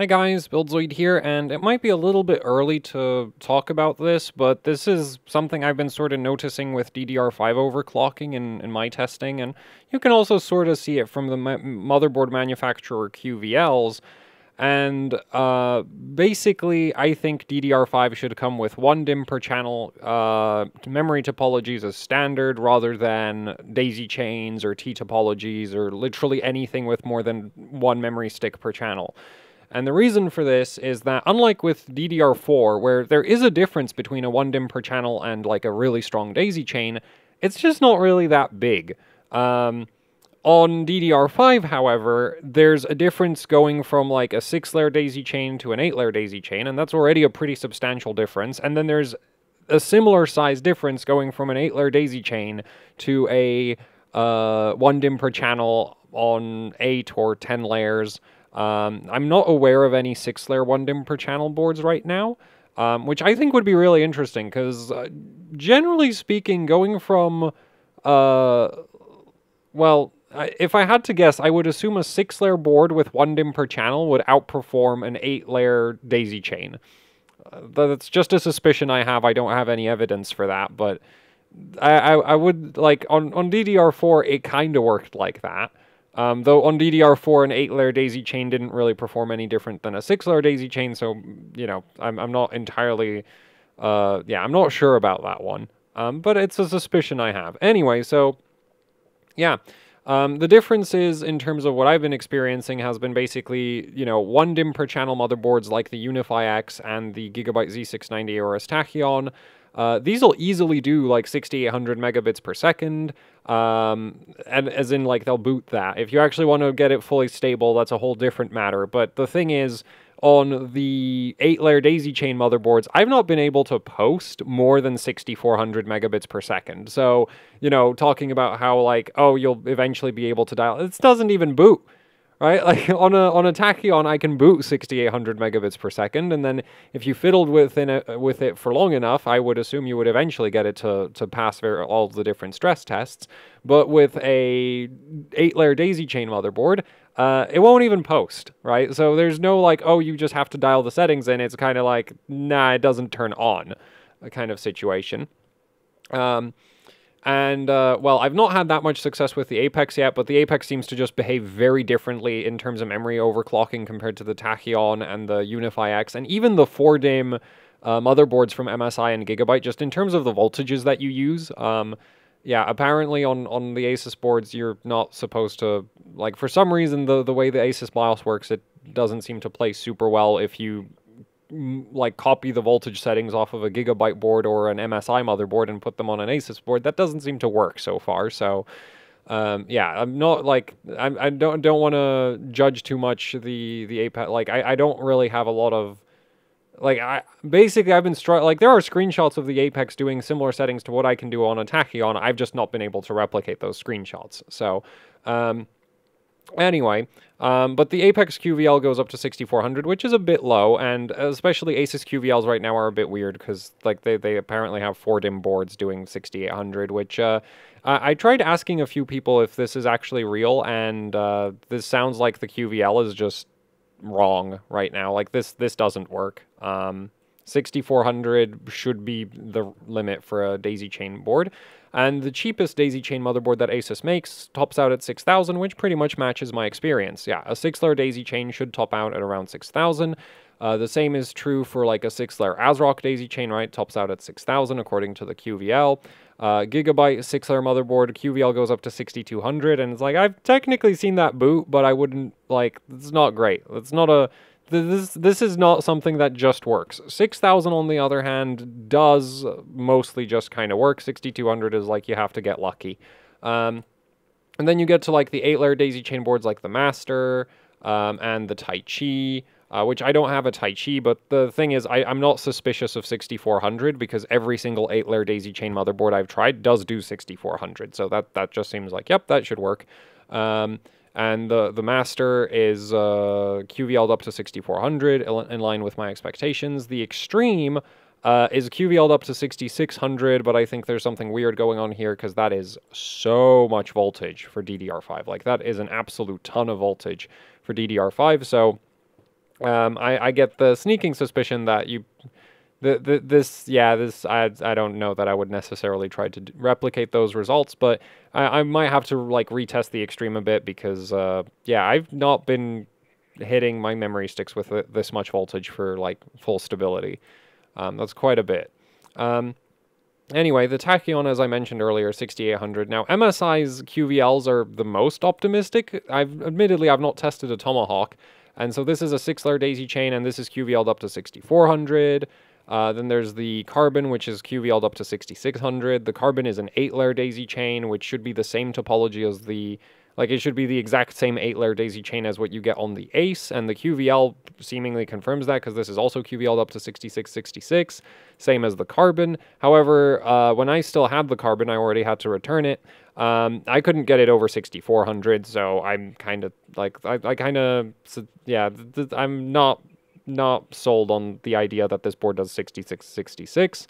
Hi guys, BuildZoid here, and it might be a little bit early to talk about this, but this is something I've been sort of noticing with DDR5 overclocking in my testing, and you can also sort of see it from the motherboard manufacturer QVLs, and basically I think DDR5 should come with one DIMM per channel memory topologies as standard, rather than daisy chains or T topologies or literally anything with more than one memory stick per channel. And the reason for this is that, unlike with DDR4, where there is a difference between a one DIMM per channel and like a really strong daisy chain, it's just not really that big. On DDR5, however, there's a difference going from like a 6-layer daisy chain to an 8-layer daisy chain, and that's already a pretty substantial difference. And then there's a similar size difference going from an 8-layer daisy chain to a one DIMM per channel on 8 or 10 layers. I'm not aware of any 6-layer 1 DIMM per channel boards right now, which I think would be really interesting, because generally speaking, going from, well, if I had to guess, I would assume a 6-layer board with 1 DIMM per channel would outperform an 8-layer daisy chain. That's just a suspicion I have. I don't have any evidence for that, but I would, like, on DDR4, it kind of worked like that. Though on DDR4, an 8-layer daisy chain didn't really perform any different than a 6-layer daisy chain, so, you know, I'm not entirely, yeah, I'm not sure about that one. But it's a suspicion I have. Anyway, so, yeah, the difference is, in terms of what I've been experiencing, has been basically, you know, one DIMM per channel motherboards like the Unify-X and the Gigabyte Z690 Aorus Tachyon. These will easily do like 6800 megabits per second, and as in like they'll boot that. If you actually want to get it fully stable, that's a whole different matter. But the thing is, on the 8-layer daisy chain motherboards, I've not been able to post more than 6400 megabits per second. So, you know, talking about how like, oh, you'll eventually be able to dial, this doesn't even boot. Right, like on a Tachyon, I can boot 6800 megabits per second, and then if you fiddled with it for long enough, I would assume you would eventually get it to pass all the different stress tests. But with a 8-layer daisy chain motherboard, it won't even post, right? So there's no like, oh, you just have to dial the settings in. It's kind of like, nah, it doesn't turn on, a kind of situation. And, well, I've not had that much success with the Apex yet, but the Apex seems to just behave very differently in terms of memory overclocking compared to the Tachyon and the Unify-X, and even the 4-DIMM motherboards from MSI and Gigabyte, just in terms of the voltages that you use. Yeah, apparently on the ASUS boards, you're not supposed to, like, for some reason, the way the ASUS BIOS works, it doesn't seem to play super well if you like copy the voltage settings off of a Gigabyte board or an MSI motherboard and put them on an ASUS board. That doesn't seem to work so far. So yeah, I'm not like, I don't want to judge too much the Apex. Like I don't really have a lot of like, basically I've been like there are screenshots of the Apex doing similar settings to what I can do on a Tachyon. I've just not been able to replicate those screenshots. So, anyway, but the Apex QVL goes up to 6400, which is a bit low, and especially Asus QVLs right now are a bit weird, because like they apparently have 4-DIMM boards doing 6800, which I tried asking a few people if this is actually real, and this sounds like the QVL is just wrong right now. Like this doesn't work. 6400 should be the limit for a daisy chain board. And the cheapest daisy chain motherboard that Asus makes tops out at 6000, which pretty much matches my experience. Yeah, a 6-layer daisy chain should top out at around 6000. The same is true for like a 6-layer ASRock daisy chain, right? Tops out at 6000 according to the QVL. Gigabyte 6-layer motherboard QVL goes up to 6200, and it's like, I've technically seen that boot, but I wouldn't, like, it's not great. It's not a This is not something that just works. 6000, on the other hand, does mostly just kind of work. 6200 is like you have to get lucky. And then you get to like the 8-layer daisy chain boards like the Master and the Tai Chi, which I don't have a Tai Chi, but the thing is I'm not suspicious of 6400, because every single 8-layer daisy chain motherboard I've tried does do 6400. So that just seems like, yep, that should work. And the Master is QVL'd up to 6400, in line with my expectations. The Xtreme is QVL'd up to 6600, but I think there's something weird going on here, because that is so much voltage for DDR5. Like, that is an absolute ton of voltage for DDR5, so I get the sneaking suspicion that you, I don't know that I would necessarily try to replicate those results, but I might have to like retest the Extreme a bit because, yeah, I've not been hitting my memory sticks with this much voltage for like full stability. That's quite a bit. Anyway, the Tachyon, as I mentioned earlier, 6800. Now, MSI's QVLs are the most optimistic. Admittedly, I've not tested a Tomahawk, and so this is a 6-layer daisy chain, and this is QVL'd up to 6400. Then there's the Carbon, which is QVL'd up to 6600. The Carbon is an 8-layer daisy chain, which should be the same topology as the... Like, it should be the exact same 8-layer daisy chain as what you get on the Ace, and the QVL seemingly confirms that, because this is also QVL'd up to 6666, same as the Carbon. However, when I still had the Carbon, I already had to return it. I couldn't get it over 6400, so I'm kind of, like, I'm not sold on the idea that this board does 6666.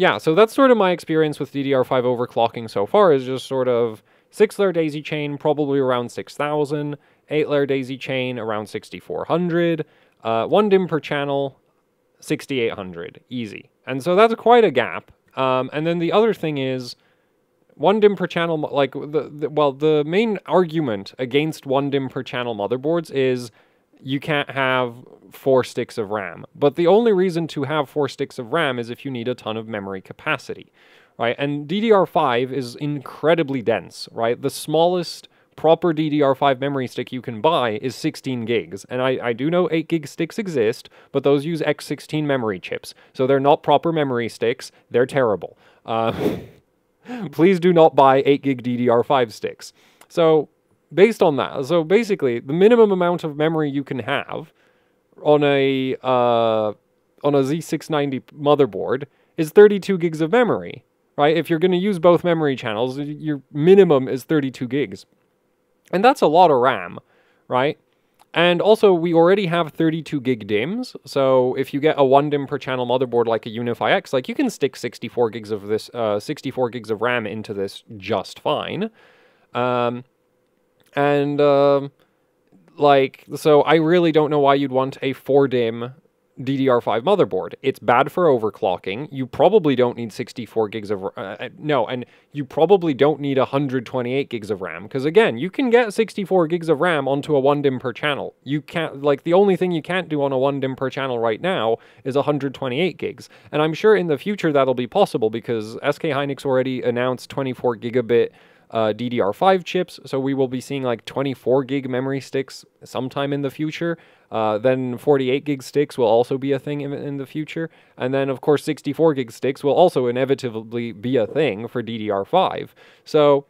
Yeah, so that's sort of my experience with DDR5 overclocking so far, is just sort of 6-layer daisy chain, probably around 6,000, 8-layer daisy chain, around 6,400, 1 DIMM per channel, 6,800, easy. And so that's quite a gap. And then the other thing is, 1 DIMM per channel, like, the main argument against 1 DIMM per channel motherboards is you can't have 4 sticks of RAM. But the only reason to have 4 sticks of RAM is if you need a ton of memory capacity, right? And DDR5 is incredibly dense, right? The smallest proper DDR5 memory stick you can buy is 16 gigs. And I do know 8 gig sticks exist, but those use X16 memory chips. So they're not proper memory sticks. They're terrible. Please do not buy 8 gig DDR5 sticks. So... based on that, so basically, the minimum amount of memory you can have on a Z690 motherboard is 32 gigs of memory, right? If you're going to use both memory channels, your minimum is 32 gigs. And that's a lot of RAM, right? And also, we already have 32 gig DIMMs, so if you get a 1 DIMM per channel motherboard like a Unify-X, like, you can stick 64 gigs of RAM into this just fine. So I really don't know why you'd want a 4-DIMM DDR5 motherboard. It's bad for overclocking. You probably don't need 64 gigs of... and you probably don't need 128 gigs of RAM, because, again, you can get 64 gigs of RAM onto a 1 DIMM per channel. You can't... Like, the only thing you can't do on a 1 DIMM per channel right now is 128 gigs. And I'm sure in the future that'll be possible, because SK Hynix already announced 24 gigabit... DDR5 chips, so we will be seeing like 24 gig memory sticks sometime in the future. Then 48 gig sticks will also be a thing in the future, and then of course 64 gig sticks will also inevitably be a thing for DDR5. So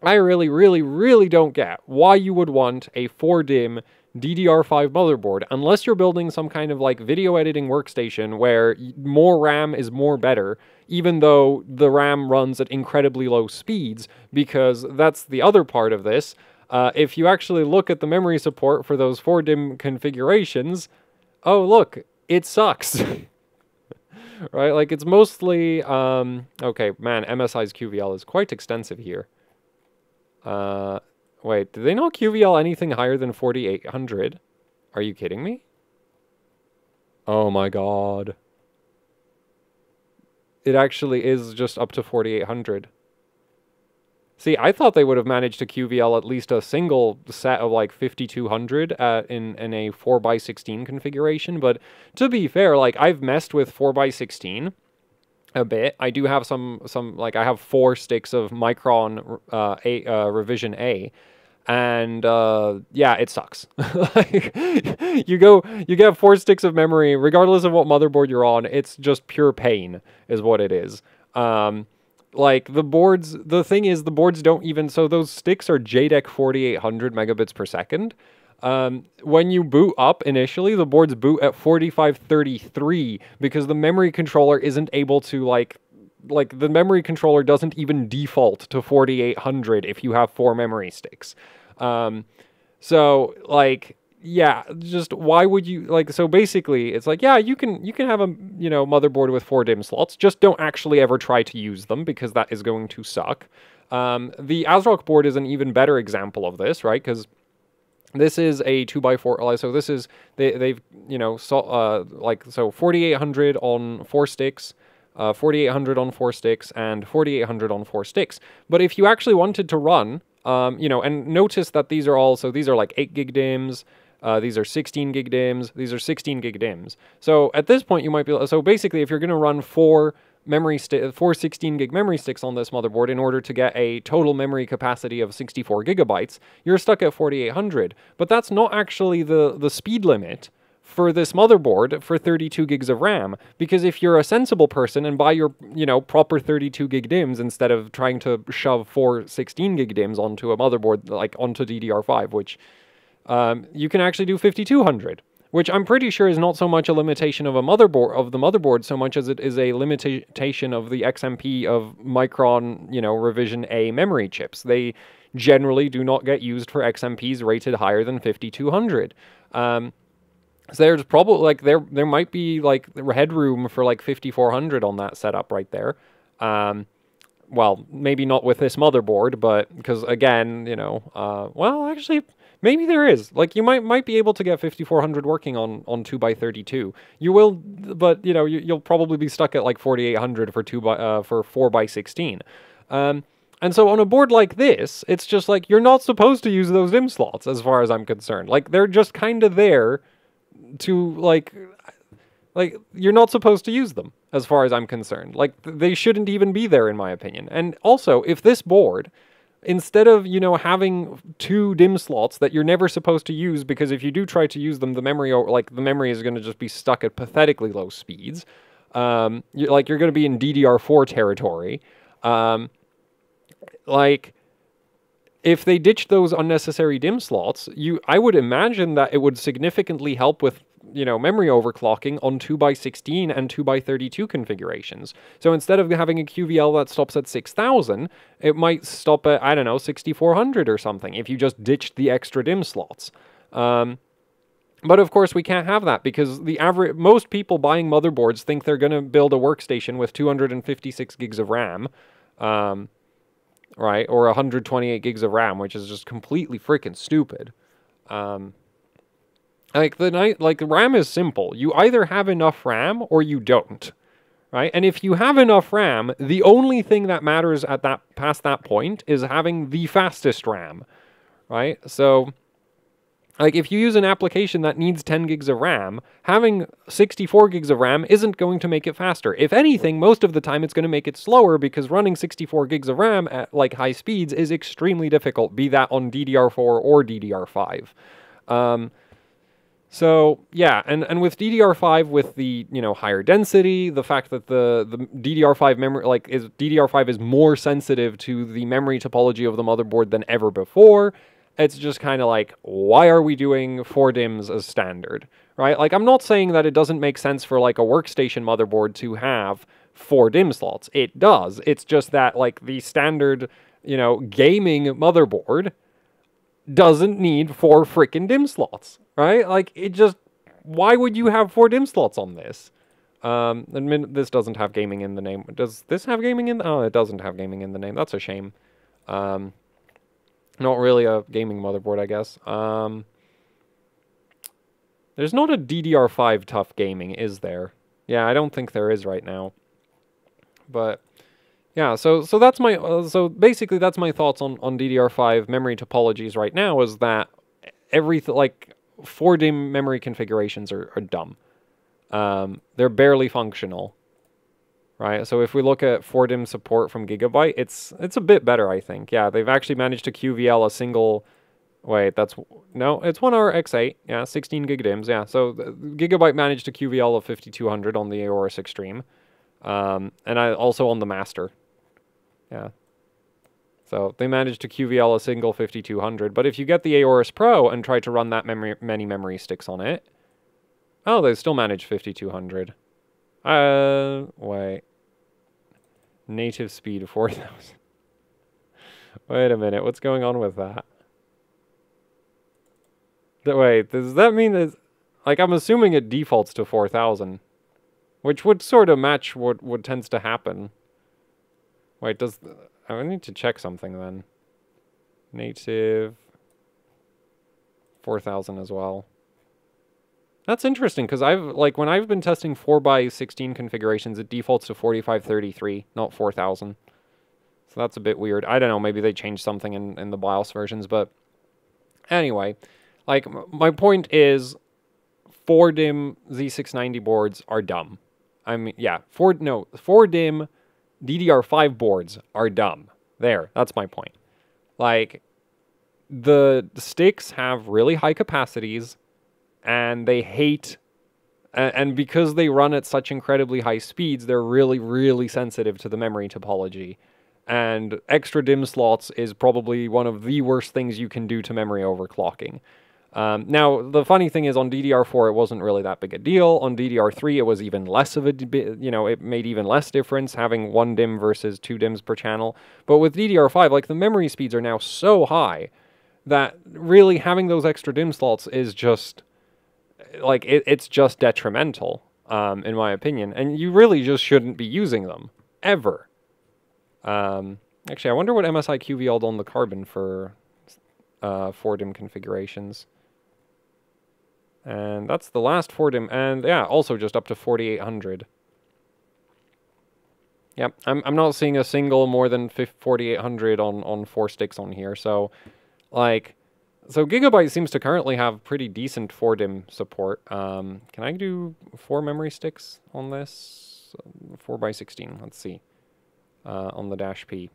I really don't get why you would want a 4-DIMM DDR5 motherboard unless you're building some kind of like video editing workstation where more RAM is more better, even though the RAM runs at incredibly low speeds, because that's the other part of this. If you actually look at the memory support for those 4-DIMM configurations, oh, look, it sucks. Right? Like, it's mostly... okay, man, MSI's QVL is quite extensive here. Wait, did they not QVL anything higher than 4800? Are you kidding me? Oh my god. It actually is just up to 4800. See, I thought they would have managed to QVL at least a single set of like 5200 in a 4x16 configuration, but to be fair, like, I've messed with 4x16 a bit. I do have some like, I have 4 sticks of Micron revision A, and yeah, it sucks. Like, you get 4 sticks of memory regardless of what motherboard you're on. It's just pure pain is what it is. Like, the thing is, the boards don't even, so those sticks are JEDEC 4800 megabits per second. When you boot up initially, the boards boot at 4533 because the memory controller isn't able to like the memory controller doesn't even default to 4800 if you have 4 memory sticks. So like, yeah, just why would you, like, so basically it's like, yeah, you can have a, you know, motherboard with 4 DIMM slots, just don't actually ever try to use them because that is going to suck. The ASRock board is an even better example of this, right? Because This is a 2x4 LI, so this is, they've, you know, so, like, so 4800 on 4 sticks, 4800 on 4 sticks, and 4800 on 4 sticks. But if you actually wanted to run, you know, and notice that these are all, so these are like 8 gig DIMMs, these are 16 gig DIMMs, these are 16 gig DIMMs. So at this point you might be, so basically if you're going to run 4 16 gig memory sticks on this motherboard in order to get a total memory capacity of 64 gigabytes, you're stuck at 4800. But that's not actually the speed limit for this motherboard for 32 gigs of RAM, because if you're a sensible person and buy your, you know, proper 32 gig DIMMs instead of trying to shove 4 16 gig DIMMs onto a motherboard, like onto DDR5, which you can actually do 5200. Which I'm pretty sure is not so much a limitation of a motherboard, of the motherboard, so much as it is a limitation of the XMP of Micron, you know, revision A memory chips. They generally do not get used for XMPs rated higher than 5200. So there's probably like there might be like headroom for like 5400 on that setup right there. Well, maybe not with this motherboard, but because again, you know, well, actually. Maybe there is. Like, you might be able to get 5400 working on 2x32. You will, but, you know, you'll probably be stuck at, like, 4800 for 4x16. And so on a board like this, it's just, like, you're not supposed to use those DIMM slots, as far as I'm concerned. Like, they're just kind of there to, like, you're not supposed to use them, as far as I'm concerned. Like, they shouldn't even be there, in my opinion. And also, if this board... Instead of, you know, having 2 DIMM slots that you're never supposed to use, because if you do try to use them, the memory, like, the memory is going to just be stuck at pathetically low speeds. You're going to be in DDR4 territory. Like, if they ditched those unnecessary DIMM slots, I would imagine that it would significantly help with, you know, memory overclocking on 2x16 and 2x32 configurations. So instead of having a QVL that stops at 6,000, it might stop at, I don't know, 6,400 or something, if you just ditched the extra DIMM slots. But of course we can't have that, because the average, most people buying motherboards think they're going to build a workstation with 256 gigs of RAM, right, or 128 gigs of RAM, which is just completely freaking stupid. Like RAM is simple. You either have enough RAM or you don't, right? And if you have enough RAM, the only thing that matters at that past that point is having the fastest RAM, right? So, like, if you use an application that needs 10 gigs of RAM, having 64 gigs of RAM isn't going to make it faster. If anything, most of the time it's going to make it slower, because running 64 gigs of RAM at, like, high speeds is extremely difficult, be that on DDR4 or DDR5. So, yeah, and with DDR5, with the, you know, higher density, the fact that the DDR5 memory, like, DDR5 is more sensitive to the memory topology of the motherboard than ever before, it's just kind of like, why are we doing 4 DIMMs as standard, right? Like, I'm not saying that it doesn't make sense for, like, a workstation motherboard to have 4 DIMM slots. It does. It's just that, like, the standard, you know, gaming motherboard doesn't need 4 freaking DIMM slots. Right? Like, it just... Why would you have 4 DIMM slots on this? This doesn't have gaming in the name. Does this have gaming in... Oh, it doesn't have gaming in the name. That's a shame. Not really a gaming motherboard, I guess. There's not a DDR5 tough gaming, is there? Yeah, I don't think there is right now. But... yeah, so that's my... so, basically, that's my thoughts on DDR5 memory topologies right now, is that everything... like... 4 DIMM memory configurations are dumb. They're barely functional, right? So if we look at 4 DIMM support from Gigabyte, it's a bit better, I think. Yeah, they've actually managed to QVL a single... Wait, that's... No, it's 1RX8. Yeah, 16 gig DIMMs, yeah. So Gigabyte managed to QVL a 5200 on the Aorus Extreme. And also on the Master. Yeah. So they managed to QVL a single 5200, but if you get the Aorus Pro and try to run that many memory sticks on it... Oh, they still manage 5200. Wait. Native speed of 4000. Wait a minute, what's going on with that? Wait, does that mean that... Like, I'm assuming it defaults to 4000, which would sort of match what tends to happen. Wait, does... I need to check something then. Native 4,000 as well. That's interesting, because I've, like, when I've been testing 4x16 configurations, it defaults to 4533, not 4,000. So that's a bit weird. I don't know, maybe they changed something in the BIOS versions, but anyway, like, my point is, 4 DIMM Z690 boards are dumb. I mean, yeah, 4 DIMM DDR5 boards are dumb. There, that's my point. Like, the sticks have really high capacities, and they hate, and because they run at such incredibly high speeds, they're really, really sensitive to the memory topology. And extra DIMM slots is probably one of the worst things you can do to memory overclocking. Now, the funny thing is, on DDR4, it wasn't really that big a deal. On DDR3, it was even less of a, you know, it made even less difference having 1 DIMM versus 2 DIMMs per channel. But with DDR5, like, the memory speeds are now so high that really having those extra DIMM slots is just, like, it's just detrimental, in my opinion. And you really just shouldn't be using them, ever. Actually, I wonder what MSI QVL'd on the Carbon for 4 DIMM configurations. And that's the last 4 DIMM, and yeah, also just up to 4800. Yep, I'm not seeing a single more than 4800 on 4 sticks on here, so, like, so Gigabyte seems to currently have pretty decent 4 DIMM support. Can I do 4 memory sticks on this? 4x16, let's see, on the -P.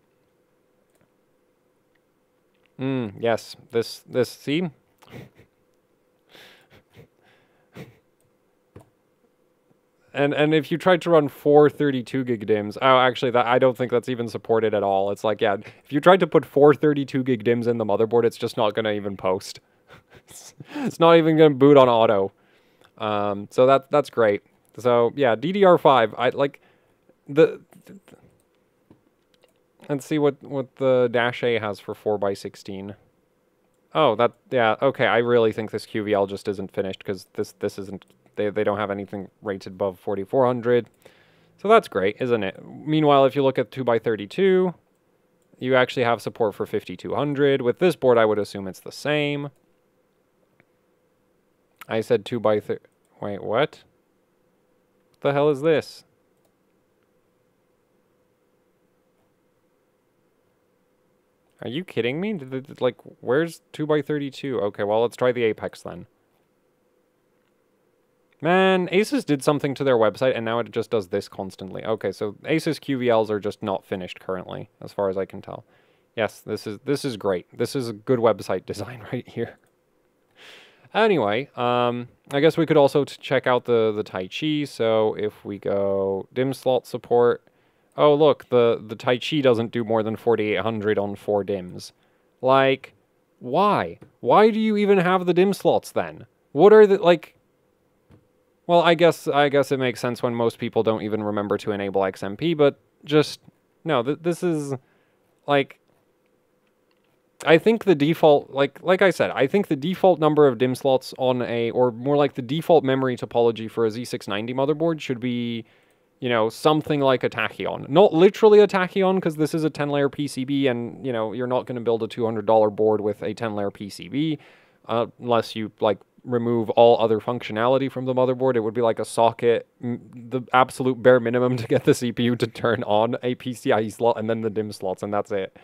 Yes, this, see? And if you tried to run 4 32 gig DIMMs, oh, actually, that, I don't think that's even supported at all. It's like, yeah, if you tried to put 4 32 gig DIMMs in the motherboard, it's just not going to even post. It's not even going to boot on auto. So that's great. So yeah, DDR5. I like the let's see what the -A has for 4x16. Oh, that, yeah, okay. I really think this QVL just isn't finished, because this isn't. They don't have anything rated above 4400. So that's great, isn't it? Meanwhile, if you look at 2x32, you actually have support for 5200. With this board, I would assume it's the same. I said 2x30. Wait, what? What the hell is this? Are you kidding me? Like, where's 2x32? Okay, well, let's try the Apex then. Man, ASUS did something to their website, and now it just does this constantly. Okay, so ASUS QVLs are just not finished currently, as far as I can tell. Yes, this is great. This is a good website design right here. Anyway, I guess we could also check out the Tai Chi. So if we go DIMM slot support, oh look, the Tai Chi doesn't do more than 4800 on 4 DIMMs. Like, why? Why do you even have the DIMM slots then? What are the, like? Well, I guess it makes sense when most people don't even remember to enable XMP, but just, no, this is, like, I think the default, like I said, I think the default number of DIMM slots on a, or more like the default memory topology for a Z690 motherboard should be, you know, something like a Tachyon. Not literally a Tachyon, because this is a 10-layer PCB, and, you know, you're not going to build a $200 board with a 10-layer PCB, unless you, like, remove all other functionality from the motherboard. It would be like a socket, the absolute bare minimum to get the CPU to turn on a PCIe slot, and then the DIMM slots, and that's it.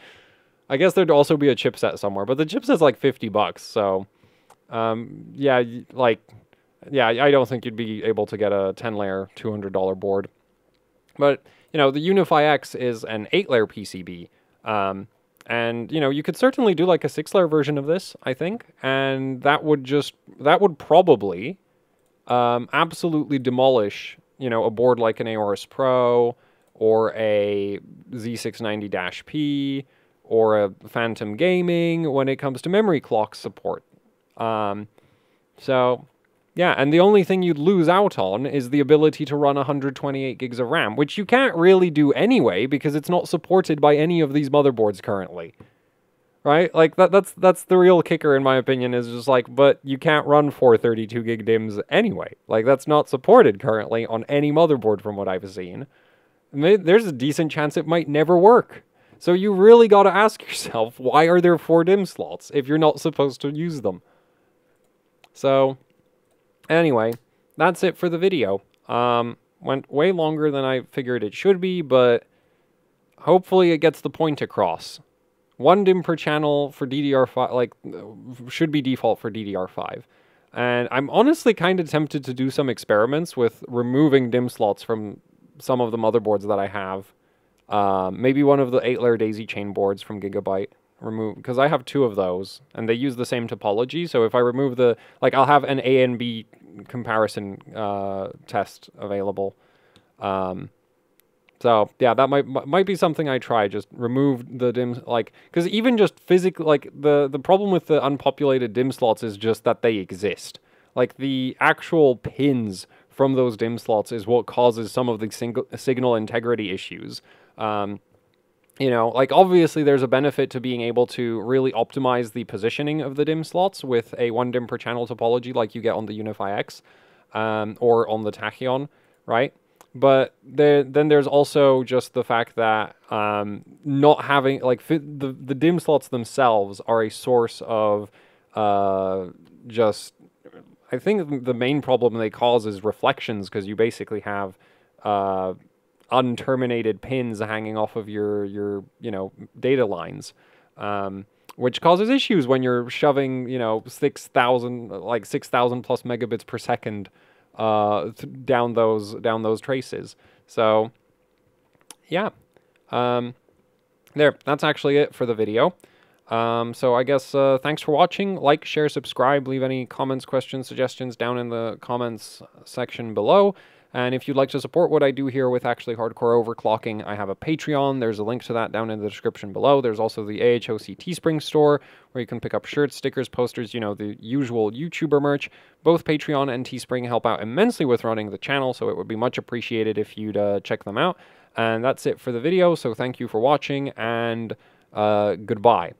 I guess there'd also be a chipset somewhere, but the chipset's like $50, so yeah, like, yeah, I don't think you'd be able to get a 10-layer $200 board. But, you know, the Unify-X is an 8-layer PCB, and, you know, you could certainly do like a 6-layer version of this, I think, and that would probably absolutely demolish, you know, a board like an Aorus Pro or a Z690-P or a Phantom Gaming when it comes to memory clock support. So, yeah, and the only thing you'd lose out on is the ability to run 128 gigs of RAM, which you can't really do anyway, because it's not supported by any of these motherboards currently, right? Like, that's the real kicker, in my opinion, is just like, but you can't run 432 gig DIMMs anyway. Like, that's not supported currently on any motherboard from what I've seen. There's a decent chance it might never work. So you really got to ask yourself, why are there 4 DIMM slots if you're not supposed to use them? So anyway, that's it for the video. Went way longer than I figured it should be, but hopefully it gets the point across. One DIMM per channel for DDR5, like, should be default for DDR5. And I'm honestly kind of tempted to do some experiments with removing DIMM slots from some of the motherboards that I have. Maybe one of the 8-layer daisy chain boards from Gigabyte. Remove, because I have 2 of those, and they use the same topology, so if I remove the... Like, I'll have an A and B comparison test available. So, yeah, that might be something I try, just remove the DIMM, like... Because even just physically, like, the problem with the unpopulated DIMM slots is just that they exist. Like, the actual pins from those DIMM slots is what causes some of the signal integrity issues. You know, like, obviously there's a benefit to being able to really optimize the positioning of the DIMM slots with a 1 DIMM per channel topology like you get on the Unify-X, or on the Tachyon, right? But then there's also just the fact that not having, like, the DIMM slots themselves are a source of just, I think the main problem they cause is reflections, because you basically have... unterminated pins hanging off of your you know, data lines, which causes issues when you're shoving, you know, 6,000 plus megabits per second down those traces. So yeah, there, that's actually it for the video. So I guess thanks for watching. Like, share, subscribe, leave any comments, questions, suggestions down in the comments section below. And if you'd like to support what I do here with actually hardcore overclocking, I have a Patreon. There's a link to that down in the description below. There's also the AHOC Teespring store, where you can pick up shirts, stickers, posters, you know, the usual YouTuber merch. Both Patreon and Teespring help out immensely with running the channel, so it would be much appreciated if you'd check them out. And that's it for the video, so thank you for watching, and goodbye.